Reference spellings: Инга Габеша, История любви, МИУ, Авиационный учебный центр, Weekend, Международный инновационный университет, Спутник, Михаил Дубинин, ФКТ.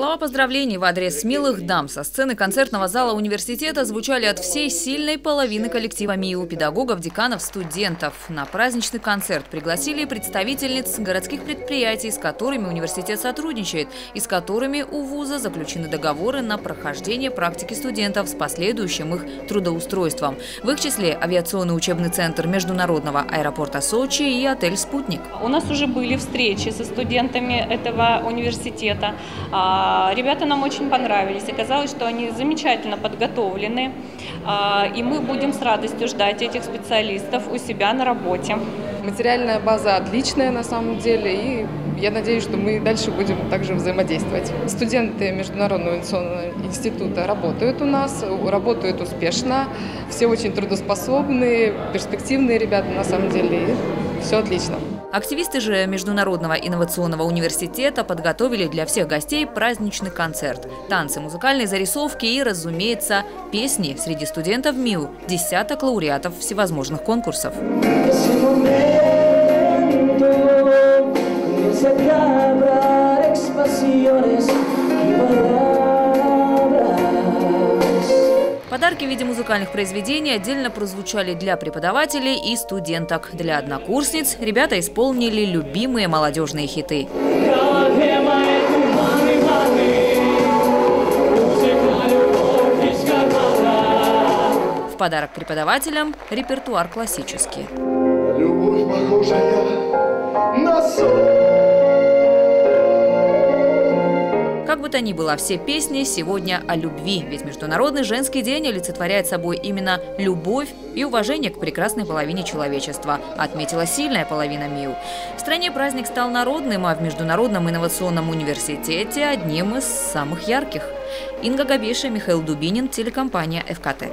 Слова поздравлений в адрес смелых дам со сцены концертного зала университета звучали от всей сильной половины коллектива МИУ, педагогов, деканов, студентов. На праздничный концерт пригласили представительниц городских предприятий, с которыми университет сотрудничает, и с которыми у вуза заключены договоры на прохождение практики студентов с последующим их трудоустройством. В их числе авиационный учебный центр международного аэропорта Сочи и отель «Спутник». У нас уже были встречи со студентами этого университета. Ребята нам очень понравились. Оказалось, что они замечательно подготовлены, и мы будем с радостью ждать этих специалистов у себя на работе. Материальная база отличная на самом деле, и я надеюсь, что мы дальше будем также взаимодействовать. Студенты Международного авиационного института работают у нас, работают успешно, все очень трудоспособные, перспективные ребята на самом деле, и все отлично. Активисты же Международного инновационного университета подготовили для всех гостей праздничный концерт. Танцы, музыкальные зарисовки и, разумеется, песни. Среди студентов МИУ – десяток лауреатов всевозможных конкурсов. Подарки в виде музыкальных произведений отдельно прозвучали для преподавателей и студенток. Для однокурсниц ребята исполнили любимые молодежные хиты. В подарок преподавателям репертуар классический. Любовь, похожая на соль. Как бы то ни было, все песни сегодня о любви, ведь Международный женский день олицетворяет собой именно любовь и уважение к прекрасной половине человечества, отметила сильная половина МИУ. В стране праздник стал народным, а в Международном инновационном университете одним из самых ярких. Инга Габеша, Михаил Дубинин, телекомпания ФКТ.